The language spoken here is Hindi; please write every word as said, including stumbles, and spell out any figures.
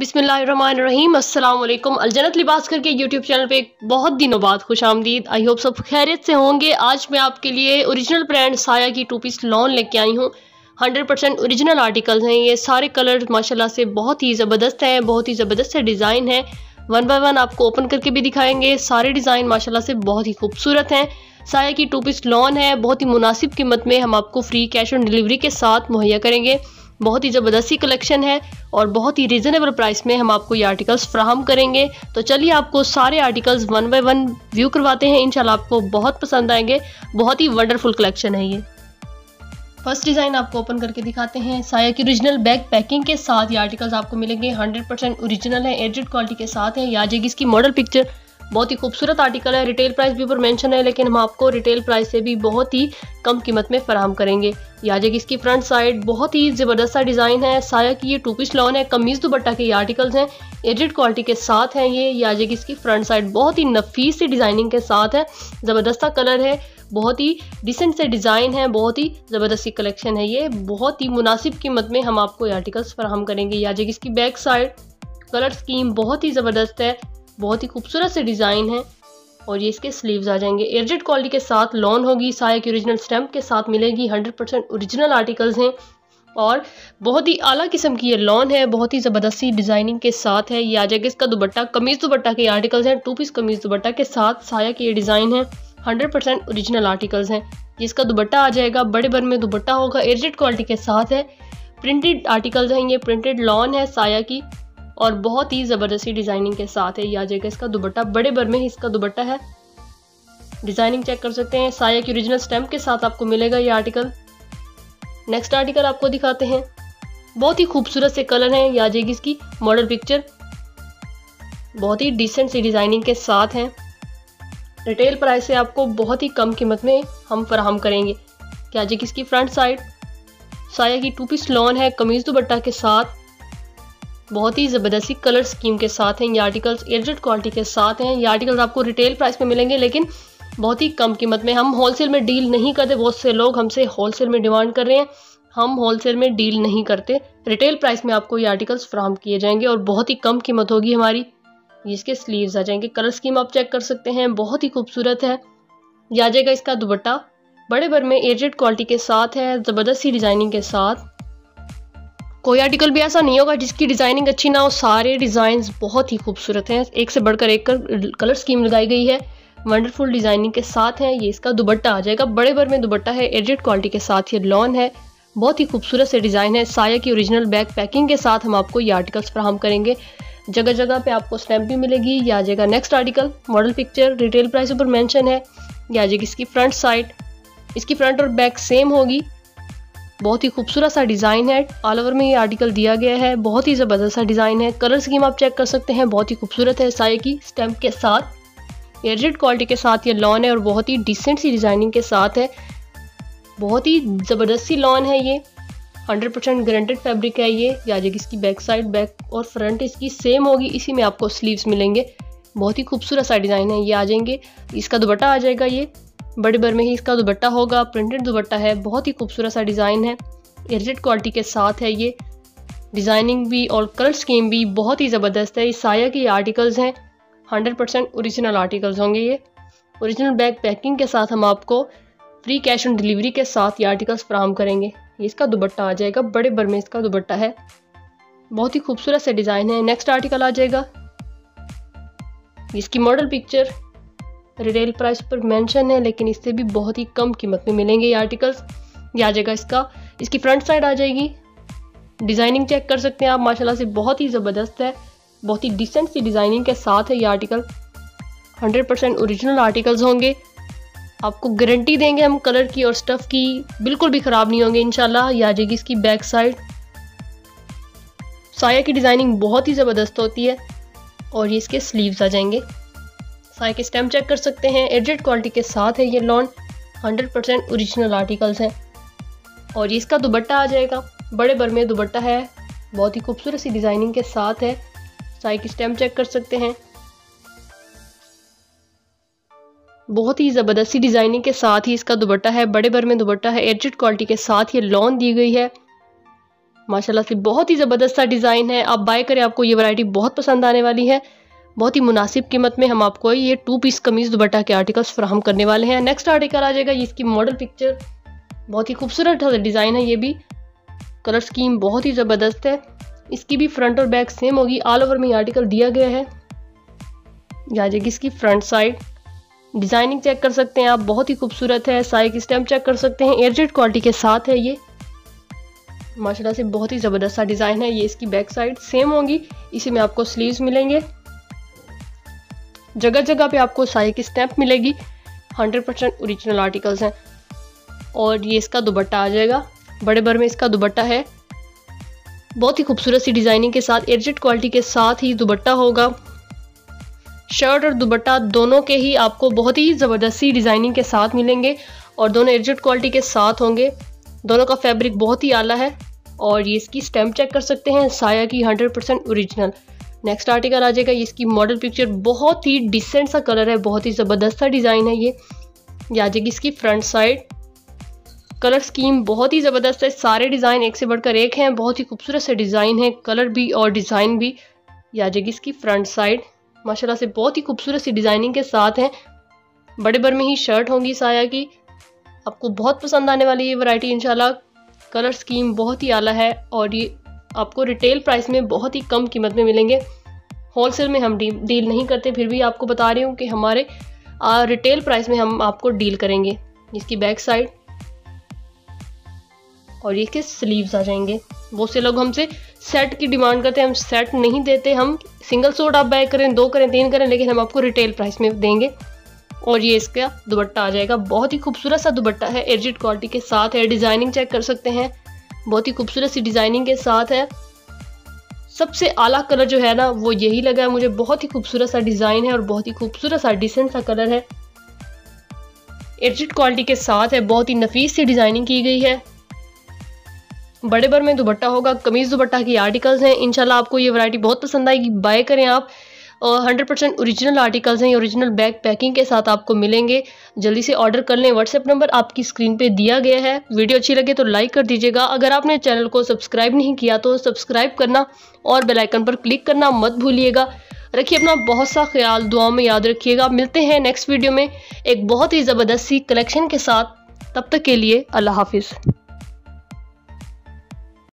बिस्मिल्लाहिर्रहमानिर्रहीम। अस्सलाम वालेकुम। अल-जन्नत लिबास घर के यूट्यूब चैनल पे बहुत दिनों बाद खुश आमदीद। आई होप सब खैरियत से होंगे। आज मैं आपके लिए ओरिजिनल ब्रांड साया की टू पीस लॉन लेके आई हूँ। हंड्रेड परसेंट ओरिजिनल आर्टिकल्स हैं। ये सारे कलर माशाल्लाह से बहुत ही ज़बरदस्त हैं, बहुत ही ज़बरदस्त से डिज़ाइन है। वन बाय वन आपको ओपन करके भी दिखाएंगे। सारे डिज़ाइन माशाल्लाह से बहुत ही खूबसूरत हैं। साया की टू पीस लॉन है, बहुत ही मुनासिब कीमत में हम आपको फ्री कैश ऑन डिलीवरी के साथ मुहैया करेंगे। बहुत ही ज़बरदस्ती कलेक्शन है और बहुत ही रीज़नेबल प्राइस में हम आपको ये आर्टिकल्स फ्राहम करेंगे। तो चलिए आपको सारे articles one by one view करवाते हैं। इंशाल्लाह आपको बहुत पसंद आएंगे। बहुत ही वंडरफुल कलेक्शन है ये। फर्स्ट डिज़ाइन आपको ओपन करके दिखाते हैं। साया की ओरिजिनल बैक पैकिंग के साथ ये आर्टिकल्स आपको मिलेंगे। हंड्रेड परसेंट ओरिजिनल है, एडिट क्वालिटी के साथ है। या जाएगी इसकी मॉडल पिक्चर। बहुत ही खूबसूरत आर्टिकल है। रिटेल प्राइस भी ऊपर मेंशन है, लेकिन हम आपको रिटेल प्राइस से भी बहुत ही कम कीमत में फराहम करेंगे। या जाएगी इसकी फ्रंट साइड। बहुत ही ज़बरदस्त सा डिज़ाइन है। साया की ये टू पीस लॉन है। कमीज़ दुपट्टा के ये आर्टिकल्स हैं, एडिट क्वालिटी के साथ हैं ये। या जाएगी इसकी फ्रंट साइड। बहुत ही नफीस सी डिज़ाइनिंग के साथ है। ज़बरदस्त सा कलर है, बहुत ही डिसेंट से डिज़ाइन है, बहुत ही ज़बरदस्ती कलेक्शन है ये। बहुत ही मुनासिब कीमत में हम आपको ये आर्टिकल्स फराहम करेंगे। या जाएगी इसकी बैक साइड। कलर स्कीम बहुत ही ज़बरदस्त है, बहुत ही खूबसूरत से डिज़ाइन है। और ये इसके स्लीव्स आ जाएंगे। एयरजेट क्वालिटी के साथ लॉन होगी। साया की ओरिजिनल स्टैम्प के साथ मिलेगी। हंड्रेड परसेंट ओरिजिनल आर्टिकल्स हैं और बहुत ही आला किस्म की ये लॉन है, बहुत ही ज़बरदस्ती डिज़ाइनिंग के साथ है। ये आ जाएगा इसका दुपट्टा। कमीज़ दुपट्टा के आर्टिकल्स हैं। टू पीस कमीज़ दुपट्टा के साथ साया की ये डिज़ाइन है। हंड्रेड परसेंट ओरिजिनल आर्टिकल्स हैं। जिसका दुपट्टा आ जाएगा, बड़े भर में दुपट्टा होगा। एयरजेट क्वालिटी के साथ है। प्रिंटेड आर्टिकल्स हैं ये। प्रिंटेड लॉन है साया की और बहुत ही ज़बरदस्ती डिज़ाइनिंग के साथ है। ये आ जाएगा इसका दुपट्टा। बड़े भर में इसका दुपट्टा है। डिज़ाइनिंग चेक कर सकते हैं। साया की ओरिजिनल स्टैम्प के साथ आपको मिलेगा ये आर्टिकल। नेक्स्ट आर्टिकल आपको दिखाते हैं। बहुत ही खूबसूरत से कलर हैं। ये आ जाएगी इसकी मॉडल पिक्चर। बहुत ही डिसेंट सी डिज़ाइनिंग के साथ हैं। रिटेल प्राइस से आपको बहुत ही कम कीमत में हम फराहम करेंगे। ये आ जाएगी इसकी फ्रंट साइड। साया की टू पीस लॉन है। कमीज़ दुपट्टा के साथ बहुत ही ज़बरदस्ती कलर स्कीम के साथ हैं ये आर्टिकल्स। एयरजेट क्वालिटी के साथ हैं ये आर्टिकल्स। आपको रिटेल प्राइस में मिलेंगे, लेकिन बहुत ही कम कीमत में। हम होलसेल में डील नहीं करते। बहुत से लोग हमसे होलसेल में डिमांड कर रहे हैं, हम होलसेल में डील नहीं करते। रिटेल प्राइस में आपको ये आर्टिकल्स फ्राहम किए जाएंगे और बहुत ही कम कीमत होगी हमारी। इसके स्लीव्स आ जाएंगे। कलर स्कीम आप चेक कर सकते हैं, बहुत ही खूबसूरत है। ये आ जाएगा इसका दुपट्टा। बड़े भर में एयरजेट क्वालिटी के साथ है, ज़बरदस्ती डिज़ाइनिंग के साथ। कोई आर्टिकल भी ऐसा नहीं होगा जिसकी डिज़ाइनिंग अच्छी ना हो। सारे डिज़ाइंस बहुत ही खूबसूरत हैं। एक से बढ़कर एक कर, कलर स्कीम लगाई गई है। वंडरफुल डिज़ाइनिंग के साथ है। ये इसका दुपट्टा आ जाएगा। बड़े भर में दुपट्टा है। एडिट क्वालिटी के साथ ये लॉन है। बहुत ही खूबसूरत से डिज़ाइन है। साया की ओरिजिनल बैक पैकिंग के साथ हम आपको ये आर्टिकल्स फ्राहम करेंगे। जगह जगह पे आपको स्टैम्प भी मिलेगी। ये आ जाएगा next article. Model picture retail price ऊपर मैंशन है। ये आ जाएगी इसकी फ्रंट साइड। इसकी फ्रंट और बैक सेम होगी। बहुत ही खूबसूरत सा डिज़ाइन है। ऑल ओवर में ये आर्टिकल दिया गया है। बहुत ही ज़बरदस्त सा डिज़ाइन है। कलर स्कीम आप चेक कर सकते हैं, बहुत ही खूबसूरत है। साया की स्टैम्प के साथ एयरजेट क्वालिटी के साथ ये लॉन है और बहुत ही डिसेंट सी डिज़ाइनिंग के साथ है। बहुत ही ज़बरदस्त सी लॉन है ये। हंड्रेड परसेंट गारंटेड फैब्रिक है ये। या जाएगी इसकी बैक साइड। बैक और फ्रंट इसकी सेम होगी। इसी में आपको स्लीव्स मिलेंगे। बहुत ही खूबसूरत सा डिज़ाइन है। ये आ जाएंगे। इसका दुपट्टा आ जाएगा। ये बड़े भर में ही इसका दुपट्टा होगा। प्रिंटेड दुपट्टा है। बहुत ही खूबसूरत सा डिज़ाइन है। एयरजेट क्वालिटी के साथ है ये। डिज़ाइनिंग भी और कलर स्कीम भी बहुत ही ज़बरदस्त है। इस साया के आर्टिकल्स हैं। हंड्रेड परसेंट ओरिजिनल आर्टिकल्स होंगे ये। ओरिजिनल बैग पैकिंग के साथ हम आपको फ्री कैश ऑन डिलीवरी के साथ ये आर्टिकल्स फ्राहम करेंगे। इसका दुपट्टा आ जाएगा। बड़े भर में इसका दुपट्टा है। बहुत ही खूबसूरत से डिज़ाइन है। नेक्स्ट आर्टिकल आ जाएगा। इसकी मॉडल पिक्चर रिटेल प्राइस पर मेंशन है, लेकिन इससे भी बहुत ही कम कीमत में मिलेंगे ये आर्टिकल्स। ये आ जाएगा इसका। इसकी फ्रंट साइड आ जाएगी। डिज़ाइनिंग चेक कर सकते हैं आप, माशाल्लाह से बहुत ही ज़बरदस्त है। बहुत ही डिसेंट सी डिज़ाइनिंग के साथ है ये article. Hundred percent original articles होंगे। आपको गारंटी देंगे हम कलर की और स्टफ़ की, बिल्कुल भी ख़राब नहीं होंगे इंशाल्लाह। ये आ जाएगी इसकी बैक साइड। साया की डिज़ाइनिंग बहुत ही ज़बरदस्त होती है और ये इसके स्लीव्स आ जाएंगे। साया के स्टैम्प चेक कर सकते हैं। एडिट क्वालिटी के साथ है ये lawn. Hundred percent original articles हैं और ये इसका दुपट्टा आ जाएगा। बड़े भर में दुपट्टा है। बहुत ही खूबसूरत सी डिज़ाइनिंग के साथ है। साया की स्टैम्प चेक कर सकते हैं। बहुत ही ज़बरदस्ती डिज़ाइनिंग के साथ ही इसका दुपट्टा है। बड़े भर में दुपट्टा है। एडिट क्वालिटी के साथ ये लॉन दी गई है। माशाल्लाह से बहुत ही ज़बरदस्त सा डिज़ाइन है। आप बाय करें, आपको ये वैरायटी बहुत पसंद आने वाली है। बहुत ही मुनासिब कीमत में हम आपको ये टू पीस कमीज़ दुपट्टा के आर्टिकल्स फराहम करने वाले हैं। नेक्स्ट आर्टिकल आ जाएगा, इसकी मॉडल पिक्चर बहुत ही खूबसूरत डिज़ाइन है। ये भी कलर स्कीम बहुत ही ज़बरदस्त है। इसकी भी फ्रंट और बैक सेम होगी। ऑल ओवर में ये आर्टिकल दिया गया है। आ जाएगी इसकी फ्रंट साइड, डिज़ाइनिंग चेक कर सकते हैं आप, बहुत ही खूबसूरत है। साया की स्टैम्प चेक कर सकते हैं, एयरजेट क्वालिटी के साथ है। ये माशाल्लाह से बहुत ही ज़बरदस्त सा डिज़ाइन है। ये इसकी बैक साइड सेम होगी। इसी में आपको स्लीव्स मिलेंगे, जगह जगह पे आपको साया की स्टैम्प मिलेगी। हंड्रेड परसेंट ओरिजिनल आर्टिकल्स हैं। और ये इसका दुपट्टा आ जाएगा, बड़े भर में इसका दुपट्टा है। बहुत ही खूबसूरत सी डिज़ाइनिंग के साथ, एयरजेट क्वालिटी के साथ ही दुपट्टा होगा। शर्ट और दुपट्टा दोनों के ही आपको बहुत ही ज़बरदस्ती डिज़ाइनिंग के साथ मिलेंगे और दोनों एयरजेट क्वालिटी के साथ होंगे। दोनों का फैब्रिक बहुत ही आला है। और ये इसकी स्टैम्प चेक कर सकते हैं, साया की hundred percent original. Next article आ जाएगा, ये इसकी मॉडल पिक्चर। बहुत ही डिसेंट सा कलर है, बहुत ही ज़बरदस्त सा डिज़ाइन है। ये ये आ जाएगी इसकी फ्रंट साइड। कलर स्कीम बहुत ही ज़बरदस्त है। सारे डिज़ाइन एक से बढ़कर एक हैं। बहुत ही खूबसूरत से डिज़ाइन है, कलर भी और डिज़ाइन भी। ये आ जाएगी इसकी फ्रंट साइड, माशाल्लाह से बहुत ही खूबसूरत सी डिज़ाइनिंग के साथ हैं। बड़े भर में ही शर्ट होंगी साया की। आपको बहुत पसंद आने वाली ये वैरायटी इंशाल्लाह। कलर स्कीम बहुत ही आला है और ये आपको रिटेल प्राइस में बहुत ही कम कीमत में मिलेंगे। होलसेल में हम डील नहीं करते, फिर भी आपको बता रही हूँ कि हमारे आ, रिटेल प्राइस में हम आपको डील करेंगे। इसकी बैक साइड और ये के स्लीव्स आ जाएंगे। बहुत से लोग हमसे सेट की डिमांड करते हैं, हम सेट नहीं देते। हम सिंगल सोड आप बाय करें, दो करें, तीन करें, लेकिन हम आपको रिटेल प्राइस में देंगे। और ये इसका दुपट्टा आ जाएगा, बहुत ही खूबसूरत सा दुपट्टा है, एयरजेट क्वालिटी के साथ है। डिज़ाइनिंग चेक कर सकते हैं, बहुत ही खूबसूरत सी डिज़ाइनिंग के साथ है। सबसे आला कलर जो है ना, वो यही लगा है मुझे। बहुत ही खूबसूरत सा डिज़ाइन है और बहुत ही खूबसूरत सा डिसेंट सा कलर है, एयरजेट क्वालिटी के साथ है। बहुत ही नफीस सी डिज़ाइनिंग की गई है। बड़े भर में दुपट्टा होगा। कमीज़ दुपट्टा की आर्टिकल्स हैं। इंशाल्लाह आपको ये वैरायटी बहुत पसंद आएगी, बाय करें आप। हंड्रेड परसेंट ओरिजिनल आर्टिकल्स हैं, ओरिजिनल बैग पैकिंग के साथ आपको मिलेंगे। जल्दी से ऑर्डर कर लें, व्हाट्सएप नंबर आपकी स्क्रीन पे दिया गया है। वीडियो अच्छी लगे तो लाइक कर दीजिएगा। अगर आपने चैनल को सब्सक्राइब नहीं किया तो सब्सक्राइब करना और बेल आइकन पर क्लिक करना मत भूलिएगा। रखिए अपना बहुत सा ख्याल, दुआ में याद रखिएगा। मिलते हैं नेक्स्ट वीडियो में एक बहुत ही ज़बरदस्त सी कलेक्शन के साथ। तब तक के लिए अल्लाह हाफिज़।